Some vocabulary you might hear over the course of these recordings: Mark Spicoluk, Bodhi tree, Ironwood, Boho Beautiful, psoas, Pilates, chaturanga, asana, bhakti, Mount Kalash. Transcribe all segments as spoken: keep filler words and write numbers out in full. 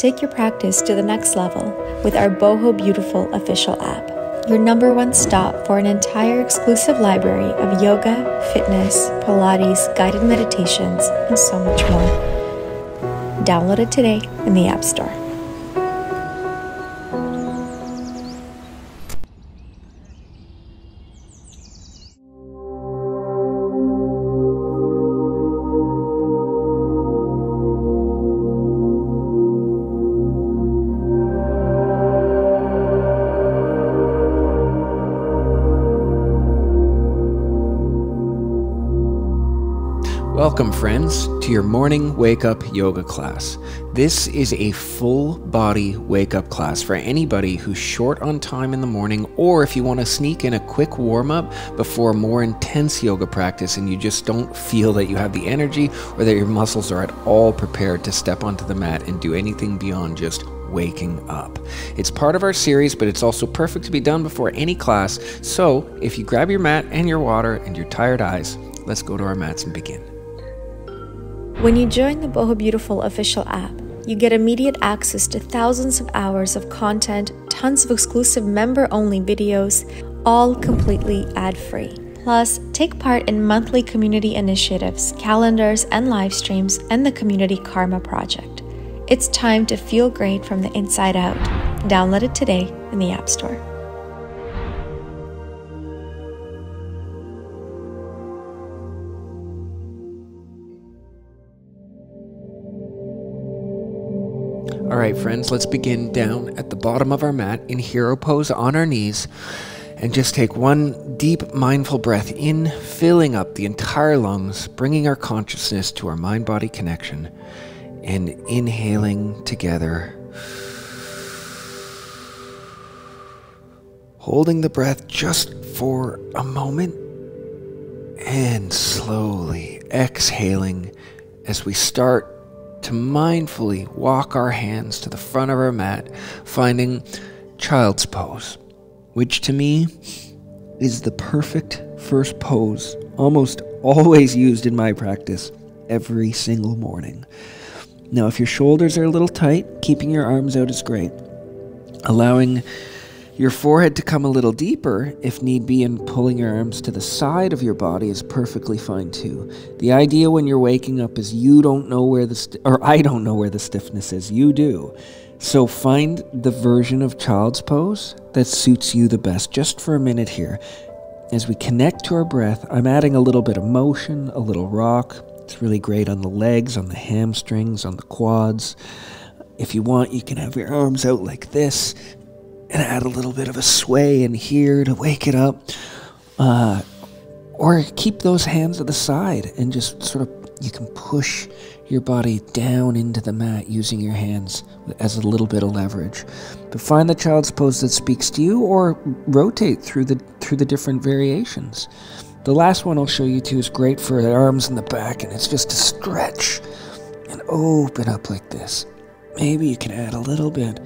Take your practice to the next level with our Boho Beautiful official app, your number one stop for an entire exclusive library of yoga, fitness, Pilates, guided meditations, and so much more. Download it today in the App Store. Welcome, friends, to your morning wake-up yoga class. This is a full-body wake-up class for anybody who's short on time in the morning, or if you want to sneak in a quick warm-up before a more intense yoga practice and you just don't feel that you have the energy or that your muscles are at all prepared to step onto the mat and do anything beyond just waking up. It's part of our series, but it's also perfect to be done before any class. So if you grab your mat and your water and your tired eyes, let's go to our mats and begin. When you join the Boho Beautiful official app, you get immediate access to thousands of hours of content, tons of exclusive member-only videos, all completely ad-free. Plus, take part in monthly community initiatives, calendars and live streams, and the Community Karma Project. It's time to feel great from the inside out. Download it today in the App Store. All right, friends, let's begin down at the bottom of our mat in hero pose on our knees, and just take one deep mindful breath in, filling up the entire lungs, bringing our consciousness to our mind-body connection, and inhaling together. Holding the breath just for a moment, and slowly exhaling as we start to mindfully walk our hands to the front of our mat, finding child's pose, which to me is the perfect first pose, almost always used in my practice every single morning. Now, if your shoulders are a little tight, keeping your arms out is great. Allowing your forehead to come a little deeper, if need be, and pulling your arms to the side of your body is perfectly fine too. The idea when you're waking up is you don't know where the, sti or I don't know where the stiffness is, you do. So find the version of child's pose that suits you the best, just for a minute here. As we connect to our breath, I'm adding a little bit of motion, a little rock. It's really great on the legs, on the hamstrings, on the quads. If you want, you can have your arms out like this, and add a little bit of a sway in here to wake it up. Uh, or keep those hands to the side and just sort of, you can push your body down into the mat using your hands as a little bit of leverage. But find the child's pose that speaks to you, or rotate through the, through the different variations. The last one I'll show you too is great for the arms and the back, and it's just to stretch and open up like this. Maybe you can add a little bit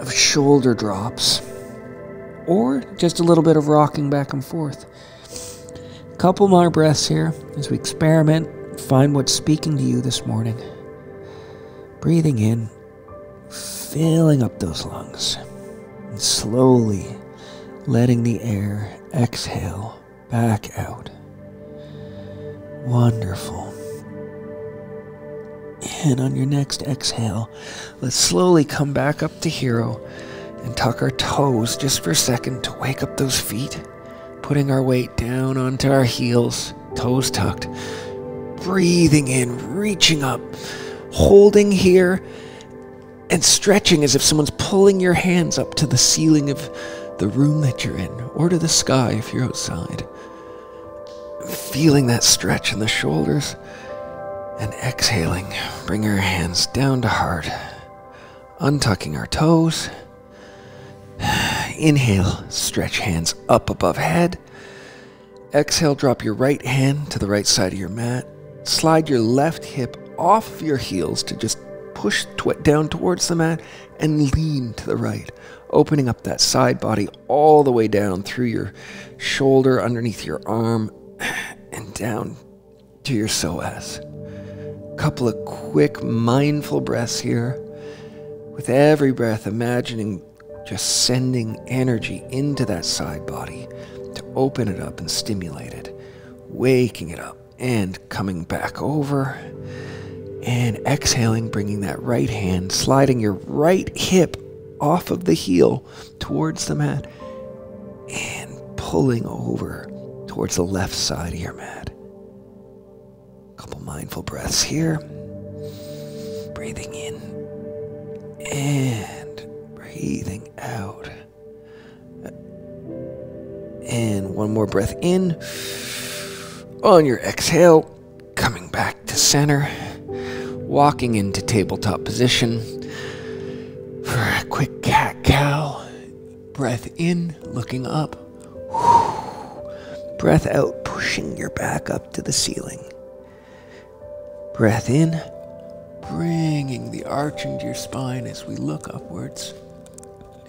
of shoulder drops, or just a little bit of rocking back and forth. Couple more breaths here as we experiment. Find what's speaking to you this morning. Breathing in, filling up those lungs, and slowly letting the air exhale back out. Wonderful. And on your next exhale, let's slowly come back up to hero and tuck our toes just for a second to wake up those feet, putting our weight down onto our heels, toes tucked, breathing in, reaching up, holding here, and stretching as if someone's pulling your hands up to the ceiling of the room that you're in, or to the sky if you're outside. Feeling that stretch in the shoulders. And exhaling, bring our hands down to heart, untucking our toes. Inhale, stretch hands up above head. Exhale, drop your right hand to the right side of your mat. Slide your left hip off your heels to just push down towards the mat and lean to the right, opening up that side body all the way down through your shoulder, underneath your arm, and down to your psoas. Couple of quick mindful breaths here With every breath, imagining just sending energy into that side body to open it up and stimulate it, waking it up and coming back over. And exhaling, bringing that right hand, sliding your right hip off of the heel towards the mat and pulling over towards the left side of your mat. A couple mindful breaths here. Breathing in and breathing out. And one more breath in. On your exhale, coming back to center. Walking into tabletop position for a quick cat-cow. Breath in, looking up. Breath out, pushing your back up to the ceiling. Breath in, bringing the arch into your spine as we look upwards.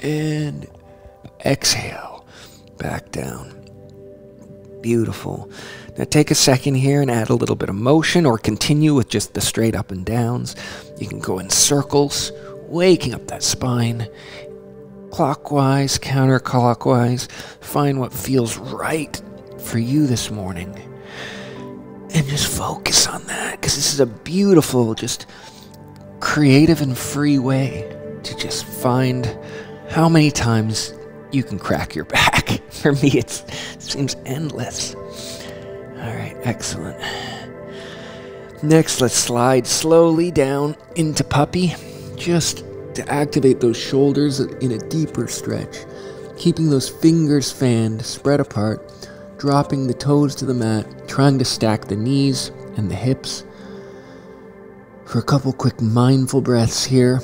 And exhale, back down. Beautiful. Now take a second here and add a little bit of motion, or continue with just the straight up and downs. You can go in circles, waking up that spine, clockwise, counterclockwise. Find what feels right for you this morning. And just focus on that, because this is a beautiful, just creative and free way to just find how many times you can crack your back. For me, it's, it seems endless. All right, excellent. Next, let's slide slowly down into puppy, just to activate those shoulders in a deeper stretch, keeping those fingers fanned, spread apart, dropping the toes to the mat, trying to stack the knees and the hips. For a couple quick mindful breaths here,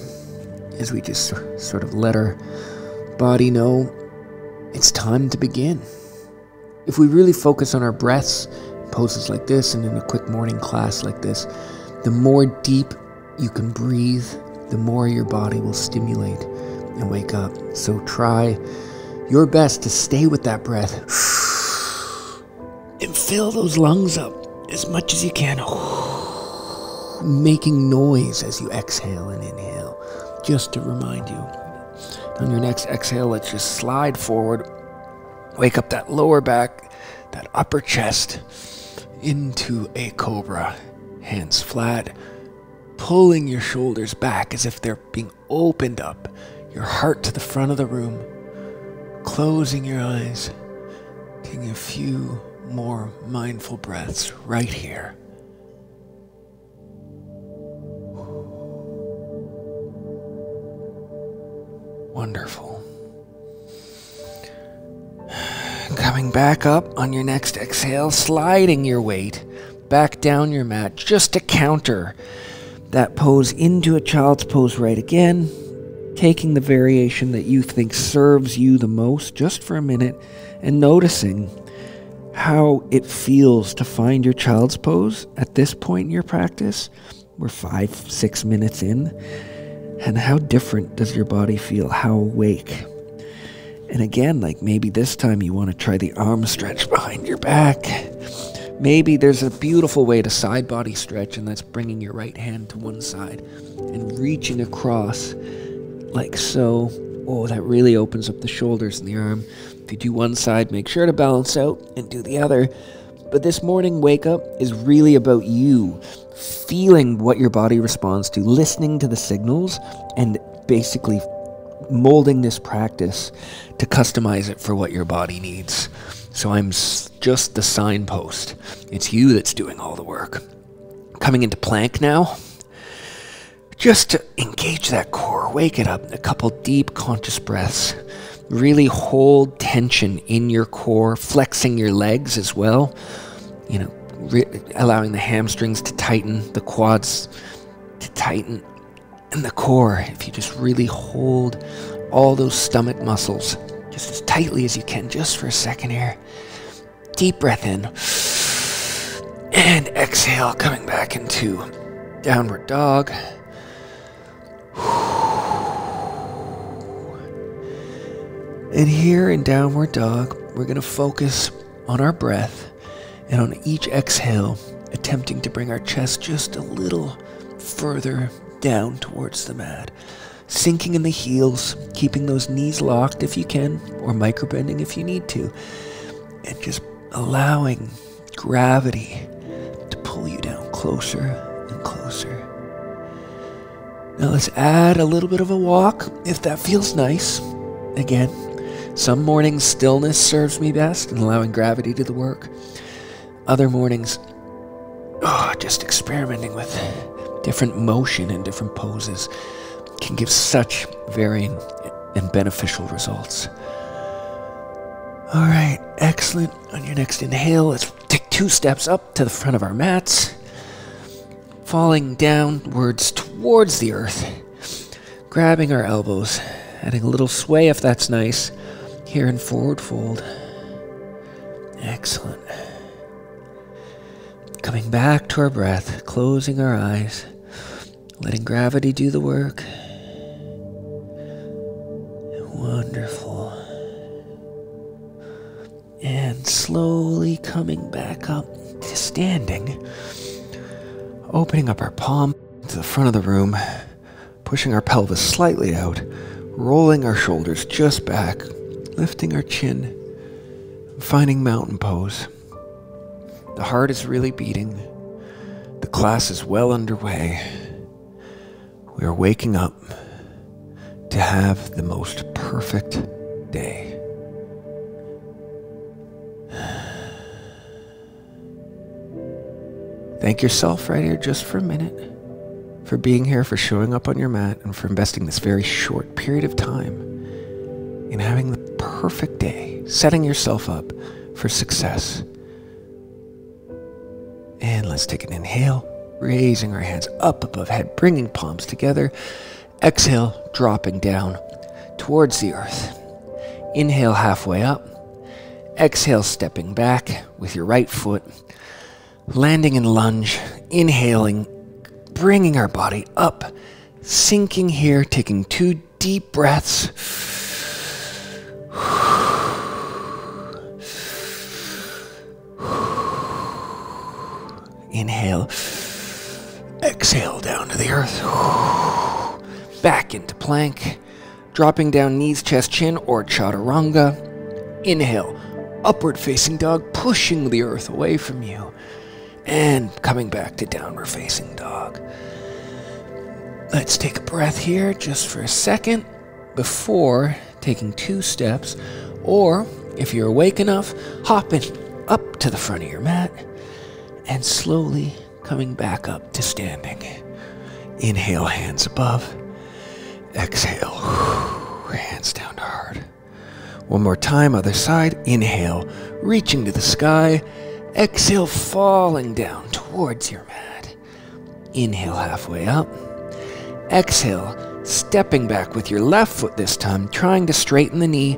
as we just sort of let our body know it's time to begin. If we really focus on our breaths, poses like this, and in a quick morning class like this, the more deep you can breathe, the more your body will stimulate and wake up. So try your best to stay with that breath and fill those lungs up as much as you can, making noise as you exhale and inhale, just to remind you. On your next exhale, let's just slide forward. Wake up that lower back, that upper chest, into a cobra. Hands flat, pulling your shoulders back as if they're being opened up. Your heart to the front of the room. Closing your eyes, taking a few more mindful breaths right here. Wonderful. Coming back up on your next exhale, sliding your weight back down your mat just to counter that pose into a child's pose right again, taking the variation that you think serves you the most just for a minute and noticing how it feels to find your child's pose at this point in your practice. We're five, six minutes in. And how different does your body feel? How awake? And again, like maybe this time you want to try the arm stretch behind your back. Maybe there's a beautiful way to side body stretch, and that's bringing your right hand to one side and reaching across like so. Oh, that really opens up the shoulders and the arm. If you do one side, make sure to balance out and do the other. But this morning wake up is really about you feeling what your body responds to, listening to the signals, and basically molding this practice to customize it for what your body needs. So I'm just the signpost. It's you that's doing all the work. Coming into plank now, just to engage that core, wake it up, a couple deep conscious breaths. Really hold tension in your core, flexing your legs as well, you know, re allowing the hamstrings to tighten, the quads to tighten, and the core. If you just really hold all those stomach muscles just as tightly as you can, just for a second here. Deep breath in and exhale, coming back into downward dog. And here in downward dog, we're going to focus on our breath, and on each exhale, attempting to bring our chest just a little further down towards the mat. Sinking in the heels, keeping those knees locked if you can, or microbending if you need to, and just allowing gravity to pull you down closer and closer. Now let's add a little bit of a walk if that feels nice. Again, some mornings stillness serves me best and allowing gravity to do the work. Other mornings, oh, just experimenting with different motion and different poses can give such varying and beneficial results. All right, excellent. On your next inhale, let's take two steps up to the front of our mats, falling downwards towards the earth, grabbing our elbows, adding a little sway if that's nice, here in forward fold. Excellent. Coming back to our breath, closing our eyes, letting gravity do the work. Wonderful. And slowly coming back up to standing, opening up our palm to the front of the room, pushing our pelvis slightly out, rolling our shoulders just back, lifting our chin, finding mountain pose. The heart is really beating. The class is well underway. We are waking up to have the most perfect day. Thank yourself right here just for a minute, for being here, for showing up on your mat, and for investing this very short period of time in having the perfect day, setting yourself up for success. And let's take an inhale, raising our hands up above head, bringing palms together. Exhale, dropping down towards the earth. Inhale, halfway up. Exhale, stepping back with your right foot. Landing in lunge, inhaling, bringing our body up, sinking here, taking two deep breaths. Inhale, exhale down to the earth, back into plank, dropping down knees, chest, chin, or chaturanga. Inhale, upward facing dog, pushing the earth away from you, and coming back to downward facing dog. Let's take a breath here just for a second before taking two steps, or if you're awake enough, hopping up to the front of your mat and slowly coming back up to standing. Inhale, hands above. Exhale, hands down to heart. One more time, other side. Inhale, reaching to the sky. Exhale, falling down towards your mat. Inhale, halfway up. Exhale, stepping back with your left foot this time, trying to straighten the knee.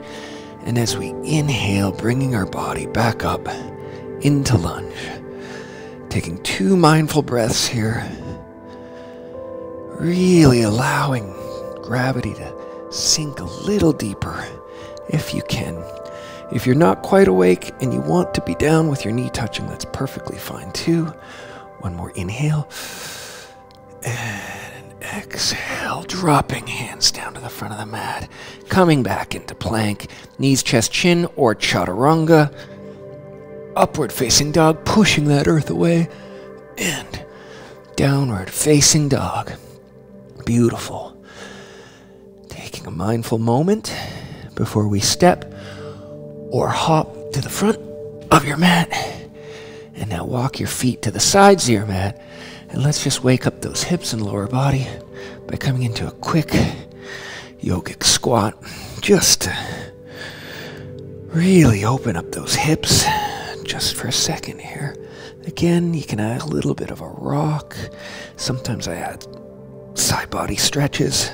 And as we inhale, bringing our body back up into lunge. Taking two mindful breaths here, really allowing gravity to sink a little deeper if you can. If you're not quite awake and you want to be down with your knee touching, that's perfectly fine too. One more inhale and an exhale, dropping hands down to the front of the mat, coming back into plank, knees, chest, chin, or chaturanga. Upward facing dog, pushing that earth away, and downward facing dog. Beautiful. Taking a mindful moment before we step or hop to the front of your mat. And now walk your feet to the sides of your mat, and let's just wake up those hips and lower body by coming into a quick yogic squat, just to really open up those hips. Just for a second here. Again, you can add a little bit of a rock. Sometimes I add side body stretches,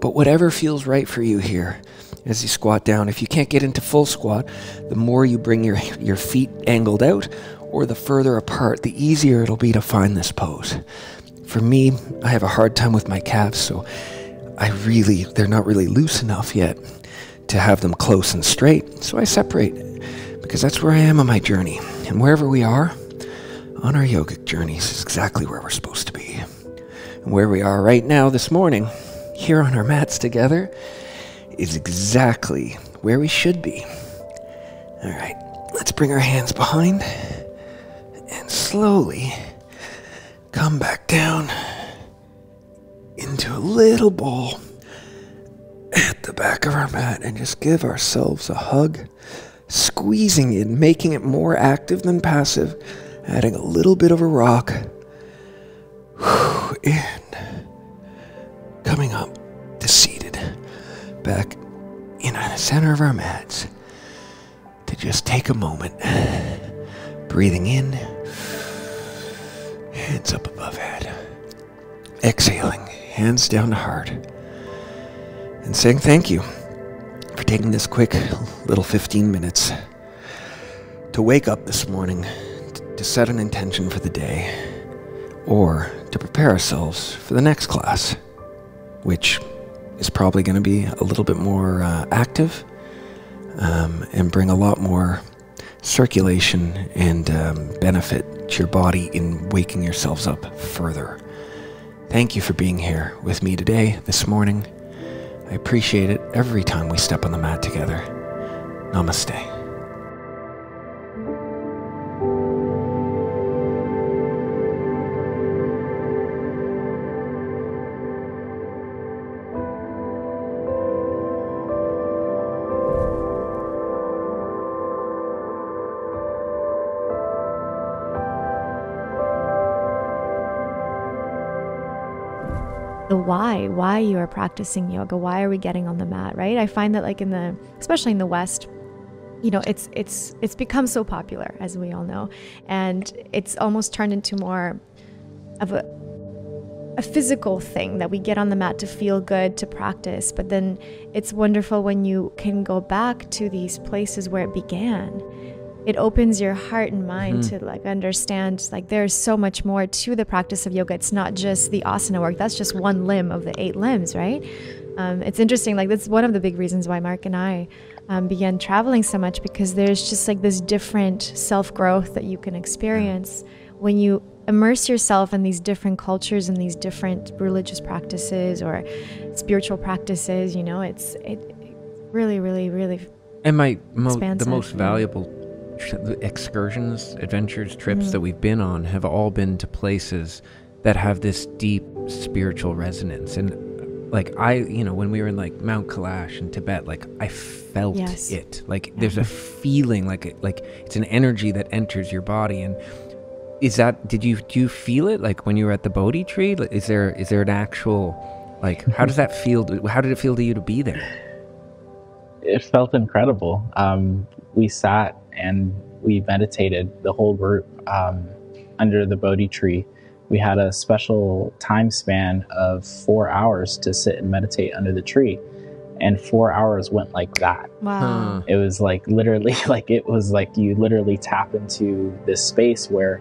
but whatever feels right for you here as you squat down. If you can't get into full squat, the more you bring your, your feet angled out or the further apart, the easier it'll be to find this pose. For me, I have a hard time with my calves, so I really, they're not really loose enough yet to have them close and straight, so I separate, because that's where I am on my journey. And wherever we are on our yogic journeys is exactly where we're supposed to be. And where we are right now this morning here on our mats together is exactly where we should be. All right, let's bring our hands behind and slowly come back down into a little ball at the back of our mat, and just give ourselves a hug, squeezing it, making it more active than passive, adding a little bit of a rock. In, coming up to seated, back in the center of our mats, to just take a moment, breathing in, hands up above head, exhaling, hands down to heart, and saying thank you for taking this quick little fifteen minutes to wake up this morning, to set an intention for the day, or to prepare ourselves for the next class, which is probably going to be a little bit more uh, active um, and bring a lot more circulation and um, benefit to your body in waking yourselves up further. Thank you for being here with me today, this morning. I appreciate it every time we step on the mat together. Namaste. The why, why you are practicing yoga, why are we getting on the mat, right? I find that like in the, especially in the West, you know, it's, it's, it's become so popular, as we all know, and it's almost turned into more of a, a physical thing that we get on the mat to feel good, to practice. But then it's wonderful when you can go back to these places where it began. It opens your heart and mind mm-hmm. to like understand like there's so much more to the practice of yoga. It's not just the asana work. That's just one limb of the eight limbs, right? Um, it's interesting. Like that's one of the big reasons why Mark and I um, began traveling so much, because there's just like this different self-growth that you can experience when you immerse yourself in these different cultures and these different religious practices or spiritual practices. You know, it's it, it really, really, really. And my mo the most valuable. excursions, adventures, trips mm. that we've been on have all been to places that have this deep spiritual resonance. And like I, you know, when we were in like Mount Kalash in Tibet, like I felt yes. it. Like yeah. there's a feeling, like like it's an energy that enters your body. And is that? Did you do you feel it? Like when you were at the Bodhi tree, is there is there an actual like? How does that feel? How did it feel to you to be there? It felt incredible. Um, we sat and we meditated, the whole group, um, under the Bodhi tree. We had a special time span of four hours to sit and meditate under the tree. And four hours went like that. Wow. Hmm. It was like literally, like it was like you literally tap into this space where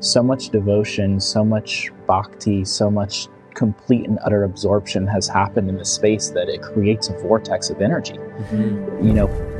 so much devotion, so much bhakti, so much complete and utter absorption has happened in the space that it creates a vortex of energy. Mm-hmm. You know.